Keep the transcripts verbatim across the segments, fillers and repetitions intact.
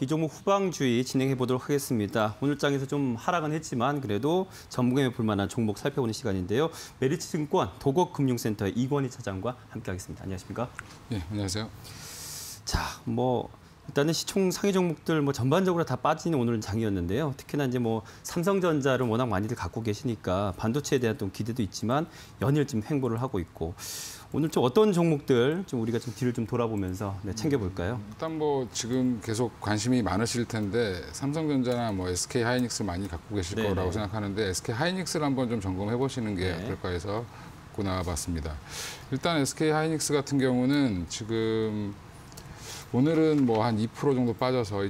이 종목 후방주의 진행해 보도록 하겠습니다. 오늘 장에서 좀 하락은 했지만 그래도 전문가에 볼 만한 종목 살펴보는 시간인데요. 메리츠 증권 도곡금융센터의 이권희 차장과 함께하겠습니다. 안녕하십니까? 네, 안녕하세요. 자, 뭐 일단은 시총 상위 종목들 뭐 전반적으로 다 빠지는 오늘은 장이었는데요. 특히나 이제 뭐 삼성전자를 워낙 많이들 갖고 계시니까 반도체에 대한 또 기대도 있지만 연일 좀 횡보를 하고 있고. 오늘 좀 어떤 종목들 좀 우리가 좀 뒤를 좀 돌아보면서 네, 챙겨볼까요? 일단 뭐 지금 계속 관심이 많으실 텐데 삼성전자나 뭐 에스케이 하이닉스 많이 갖고 계실 네네. 거라고 생각하는데 에스케이 하이닉스를 한번 좀 점검해 보시는 게 네. 어떨까 해서 갖고 나와봤습니다. 일단 에스케이 하이닉스 같은 경우는 지금 오늘은 뭐 한 이 퍼센트 정도 빠져서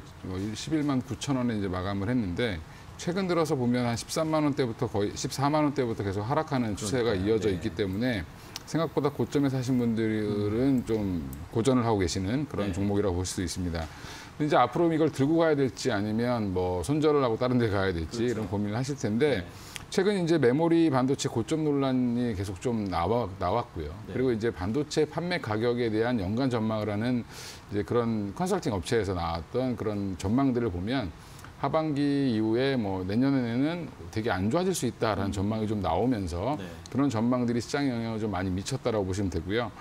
십일만 구천 원에 이제 마감을 했는데. 최근 들어서 보면 한 십삼만 원대부터 거의 십사만 원대부터 계속 하락하는 추세가 그러니까요. 이어져 네. 있기 때문에 생각보다 고점에 사신 분들은 좀 고전을 하고 계시는 그런 네. 종목이라고 볼 수 있습니다. 근데 이제 앞으로 이걸 들고 가야 될지 아니면 뭐 손절을 하고 다른 데 가야 될지 그렇죠. 이런 고민을 하실 텐데 네. 최근 이제 메모리 반도체 고점 논란이 계속 좀 나와, 나왔고요. 네. 그리고 이제 반도체 판매 가격에 대한 연간 전망을 하는 이제 그런 컨설팅 업체에서 나왔던 그런 전망들을 보면 하반기 이후에 뭐 내년에는 되게 안 좋아질 수 있다라는 음. 전망이 좀 나오면서 네. 그런 전망들이 시장에 영향을 좀 많이 미쳤다라고 보시면 되고요.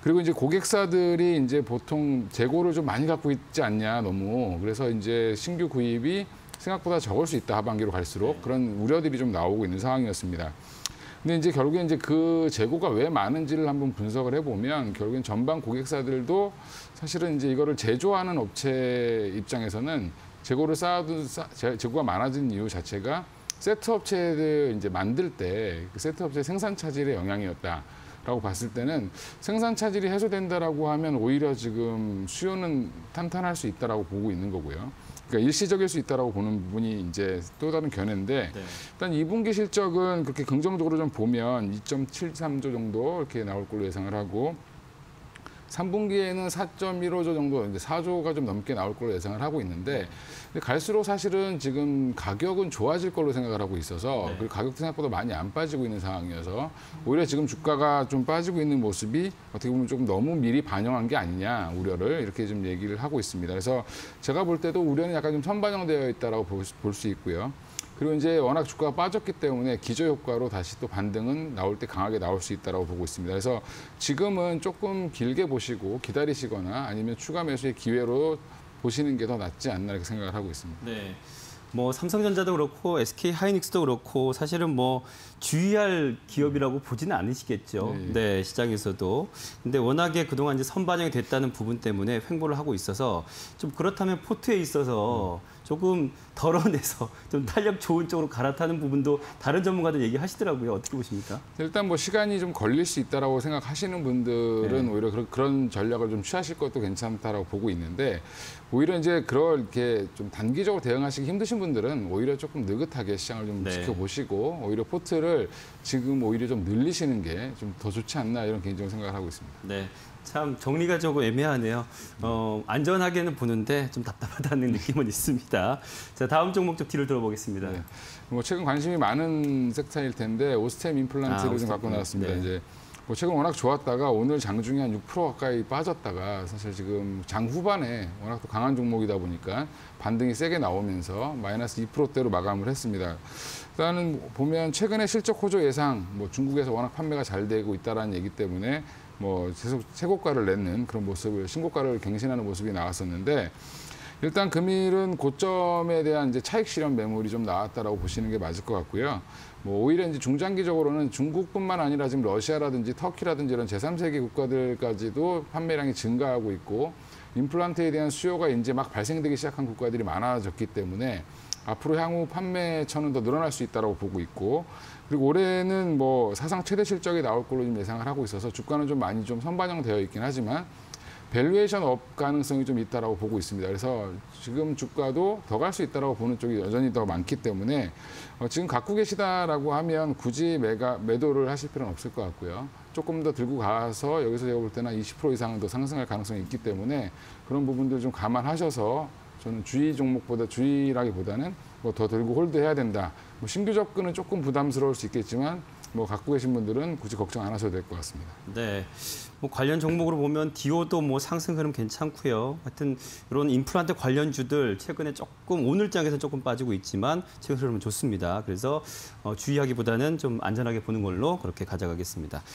그리고 이제 고객사들이 이제 보통 재고를 좀 많이 갖고 있지 않냐 너무 그래서 이제 신규 구입이 생각보다 적을 수 있다 하반기로 갈수록 네. 그런 우려들이 좀 나오고 있는 상황이었습니다. 근데 이제 결국에 이제 그 재고가 왜 많은지를 한번 분석을 해보면 결국엔 전반 고객사들도 사실은 이제 이거를 제조하는 업체 입장에서는 재고를 쌓아둔 재고가 많아진 이유 자체가 세트 업체를 이제 만들 때 세트 업체 생산 차질의 영향이었다라고 봤을 때는 생산 차질이 해소된다라고 하면 오히려 지금 수요는 탄탄할 수 있다라고 보고 있는 거고요. 그러니까 일시적일 수 있다라고 보는 부분이 이제 또 다른 견해인데 네. 일단 이 분기 실적은 그렇게 긍정적으로 좀 보면 이 점 칠삼조 정도 이렇게 나올 걸로 예상을 하고. 삼 분기에는 사 점 일오조 정도, 이제 사조가 좀 넘게 나올 걸로 예상을 하고 있는데 갈수록 사실은 지금 가격은 좋아질 걸로 생각을 하고 있어서 네. 그리고 가격도 생각보다 많이 안 빠지고 있는 상황이어서 오히려 지금 주가가 좀 빠지고 있는 모습이 어떻게 보면 조금 너무 미리 반영한 게 아니냐 우려를 이렇게 좀 얘기를 하고 있습니다. 그래서 제가 볼 때도 우려는 약간 좀 선반영되어 있다라고 볼 수 있고요. 그리고 이제 워낙 주가가 빠졌기 때문에 기저효과로 다시 또 반등은 나올 때 강하게 나올 수 있다고 보고 있습니다. 그래서 지금은 조금 길게 보시고 기다리시거나 아니면 추가 매수의 기회로 보시는 게 더 낫지 않나 이렇게 생각을 하고 있습니다. 네. 뭐 삼성전자도 그렇고 에스케이 하이닉스도 그렇고 사실은 뭐 주의할 기업이라고 보지는 않으시겠죠. 네, 네 시장에서도. 근데 워낙에 그동안 이제 선반영이 됐다는 부분 때문에 횡보를 하고 있어서 좀 그렇다면 포트에 있어서 조금 덜어내서 좀 탄력 좋은 쪽으로 갈아타는 부분도 다른 전문가들 얘기하시더라고요. 어떻게 보십니까? 일단 뭐 시간이 좀 걸릴 수 있다라고 생각하시는 분들은 네. 오히려 그런, 그런 전략을 좀 취하실 것도 괜찮다라고 보고 있는데 오히려 이제 그렇게 좀 단기적으로 대응하시기 힘드신 분들 분들은 오히려 조금 느긋하게 시장을 좀 네. 지켜보시고 오히려 포트를 지금 오히려 좀 늘리시는 게 좀 더 좋지 않나 이런 개인적인 생각을 하고 있습니다. 네, 참 정리가 조금 애매하네요. 어, 안전하게는 보는데 좀 답답하다는 느낌은 있습니다. 자, 다음 종목 좀 뒤를 들어보겠습니다. 네. 뭐 최근 관심이 많은 섹터일 텐데 오스템 임플란트를 아, 오스템. 좀 갖고 나왔습니다. 네. 이제. 뭐 최근 워낙 좋았다가 오늘 장중에 한 육 퍼센트 가까이 빠졌다가 사실 지금 장 후반에 워낙 또 강한 종목이다 보니까 반등이 세게 나오면서 마이너스 이 퍼센트대로 마감을 했습니다. 일단은 보면 최근에 실적 호조 예상, 뭐 중국에서 워낙 판매가 잘 되고 있다는 얘기 때문에 뭐 최고가를 내는 그런 모습을, 신고가를 갱신하는 모습이 나왔었는데 일단 금일은 고점에 대한 이제 차익 실현 매물이 좀 나왔다라고 보시는 게 맞을 것 같고요. 뭐 오히려 이제 중장기적으로는 중국뿐만 아니라 지금 러시아라든지 터키라든지 이런 제삼 세계 국가들까지도 판매량이 증가하고 있고 임플란트에 대한 수요가 이제 막 발생되기 시작한 국가들이 많아졌기 때문에 앞으로 향후 판매처는 더 늘어날 수 있다라고 보고 있고 그리고 올해는 뭐 사상 최대 실적이 나올 걸로 좀 예상을 하고 있어서 주가는 좀 많이 좀 선반영되어 있긴 하지만. 밸류에이션 업 가능성이 좀 있다라고 보고 있습니다. 그래서 지금 주가도 더 갈 수 있다라고 보는 쪽이 여전히 더 많기 때문에 지금 갖고 계시다라고 하면 굳이 매가, 매도를 하실 필요는 없을 것 같고요. 조금 더 들고 가서 여기서 제가 볼 때는 이십 퍼센트 이상은 더 상승할 가능성이 있기 때문에 그런 부분들 좀 감안하셔서 저는 주의 종목보다 주의라기보다는 뭐 더 들고 홀드해야 된다. 뭐 신규 접근은 조금 부담스러울 수 있겠지만 뭐 갖고 계신 분들은 굳이 걱정 안 하셔도 될 것 같습니다. 네, 뭐 관련 종목으로 보면 디오도 뭐 상승 흐름 괜찮고요. 하여튼 이런 임플란트 관련주들 최근에 조금 오늘 장에서 조금 빠지고 있지만 최근 흐름은 좋습니다. 그래서 어, 주의하기보다는 좀 안전하게 보는 걸로 그렇게 가져가겠습니다.